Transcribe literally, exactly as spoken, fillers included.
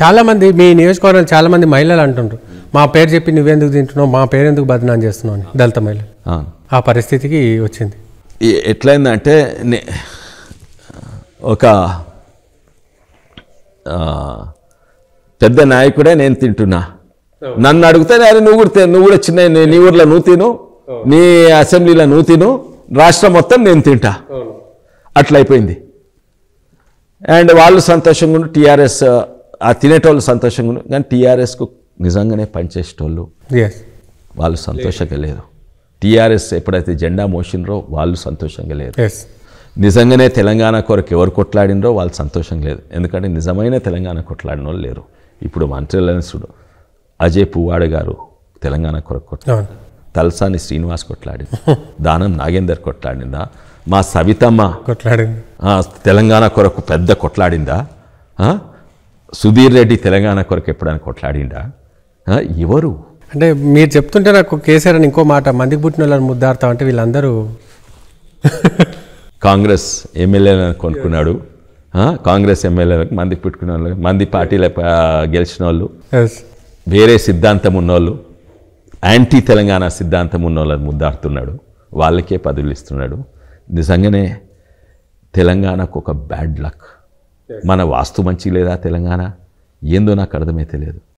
చాలా మంది మీ నియోజకవర్గంలో చాలా మంది మహిళలు అంటుంటారు మా పేరు చెప్పి నువ్వెందుకు తింటున్నావు, మా పేరు ఎందుకు బదనాం చేస్తున్నావు అని. దళిత మహిళ ఆ పరిస్థితికి వచ్చింది. ఎట్లయిందంటే ఒక పెద్ద నాయకుడే నేను తింటున్నా, నన్ను అడిగితే నేను నువ్వు కూడా నువ్వు కూడా చిన్న నీ ఊర్లో నువ్వు తిను, నీ అసెంబ్లీలో నువ్వు తిను, రాష్ట్రం మొత్తం నేను తింటా అట్లయిపోయింది. అండ్ వాళ్ళు సంతోషంగా ఉండు, టీఆర్ఎస్ ఆ తినేటోళ్ళు సంతోషంగా ఉండు, కానీ టీఆర్ఎస్కు నిజంగానే పనిచేసేటోళ్ళు వాళ్ళు సంతోషంగా లేరు. టీఆర్ఎస్ ఎప్పుడైతే జెండా మోసినరో వాళ్ళు సంతోషంగా లేరు. నిజంగానే తెలంగాణ కొరకు ఎవరు కొట్లాడినరో వాళ్ళు సంతోషంగా లేదు, ఎందుకంటే నిజమైన తెలంగాణ కొట్లాడిన వాళ్ళు లేరు. ఇప్పుడు మంత్రులనుసుడు అజయ్ పువ్వాడ గారు తెలంగాణ కొరకు కొట్లాడి, తలసాని శ్రీనివాస్ కొట్లాడి, దానం నాగేందర్ కొట్లాడిందా, మా సవితమ్మ కొట్లాడింది తెలంగాణ కొరకు పెద్ద కొట్లాడిందా, సుధీర్ రెడ్డి తెలంగాణ కొరకు ఎప్పుడైనా కొట్లాడిందా, ఎవరు? అంటే మీరు చెప్తుంటే నాకు కేసీఆర్ అని ఇంకో మాట, మందికి పుట్టిన వాళ్ళని ముద్దార్తా అంటే వీళ్ళందరూ కాంగ్రెస్ ఎమ్మెల్యేలను కొనుక్కున్నాడు, కాంగ్రెస్ ఎమ్మెల్యేలకు మంది పెట్టుకున్న వాళ్ళు, మంది పార్టీల గెలిచిన వాళ్ళు, వేరే సిద్ధాంతం ఉన్నోళ్ళు, యాంటీ తెలంగాణ సిద్ధాంతం ఉన్నోళ్ళని ముద్దాడుతున్నాడు, వాళ్ళకే పదవులు ఇస్తున్నాడు. నిజంగానే తెలంగాణకు ఒక బ్యాడ్ లక్. మన వాస్తు మంచి లేదా తెలంగాణ ఏందో నాకు అర్థమైతే లేదు.